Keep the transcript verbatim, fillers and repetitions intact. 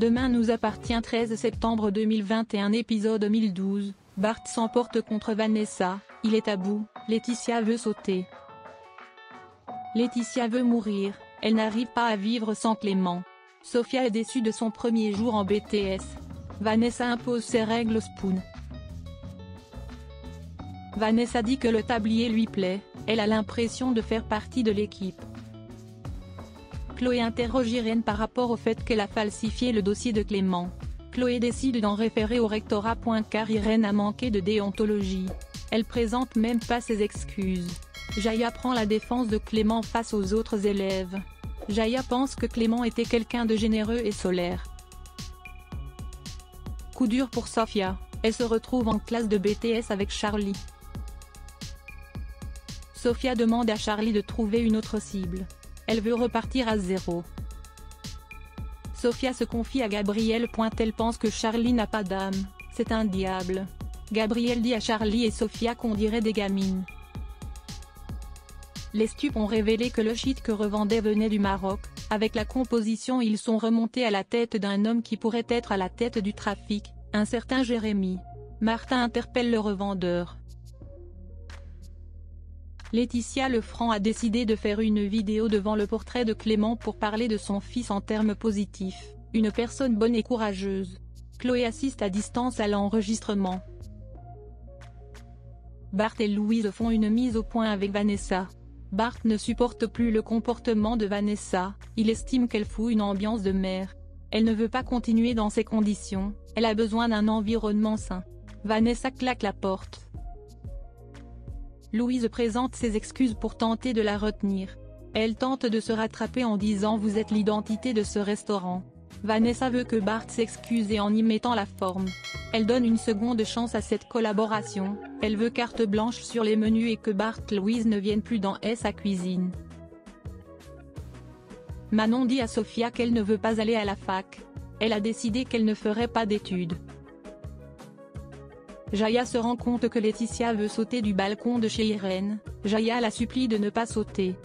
Demain nous appartient treize septembre deux mille vingt et un épisode mille douze, Bart s'emporte contre Vanessa, il est à bout, Laetitia veut sauter. Laetitia veut mourir, elle n'arrive pas à vivre sans Clément. Sofia est déçue de son premier jour en B T S. Vanessa impose ses règles au Spoon. Vanessa dit que le tablier lui plaît, elle a l'impression de faire partie de l'équipe. Chloé interroge Irène par rapport au fait qu'elle a falsifié le dossier de Clément. Chloé décide d'en référer au rectorat. Car Irène a manqué de déontologie. Elle présente même pas ses excuses. Jaya prend la défense de Clément face aux autres élèves. Jaya pense que Clément était quelqu'un de généreux et solaire. Coup dur pour Sofia, elle se retrouve en classe de B T S avec Charlie. Sofia demande à Charlie de trouver une autre cible. Elle veut repartir à zéro. Sofia se confie à Gabriel. Elle pense que Charlie n'a pas d'âme, c'est un diable. Gabriel dit à Charlie et Sofia qu'on dirait des gamines. Les stupes ont révélé que le shit que revendaient venait du Maroc, avec la composition ils sont remontés à la tête d'un homme qui pourrait être à la tête du trafic, un certain Jérémy. Martin interpelle le revendeur. Laetitia Lefranc a décidé de faire une vidéo devant le portrait de Clément pour parler de son fils en termes positifs, une personne bonne et courageuse. Chloé assiste à distance à l'enregistrement. Bart et Louise font une mise au point avec Vanessa. Bart ne supporte plus le comportement de Vanessa, il estime qu'elle fout une ambiance de mère. Elle ne veut pas continuer dans ces conditions, elle a besoin d'un environnement sain. Vanessa claque la porte. Louise présente ses excuses pour tenter de la retenir. Elle tente de se rattraper en disant « Vous êtes l'identité de ce restaurant ». Vanessa veut que Bart s'excuse et en y mettant la forme. Elle donne une seconde chance à cette collaboration, elle veut carte blanche sur les menus et que Bart Louise ne vienne plus dans sa cuisine. Manon dit à Sofia qu'elle ne veut pas aller à la fac. Elle a décidé qu'elle ne ferait pas d'études. Jaya se rend compte que Laetitia veut sauter du balcon de chez Irène, Jaya la supplie de ne pas sauter.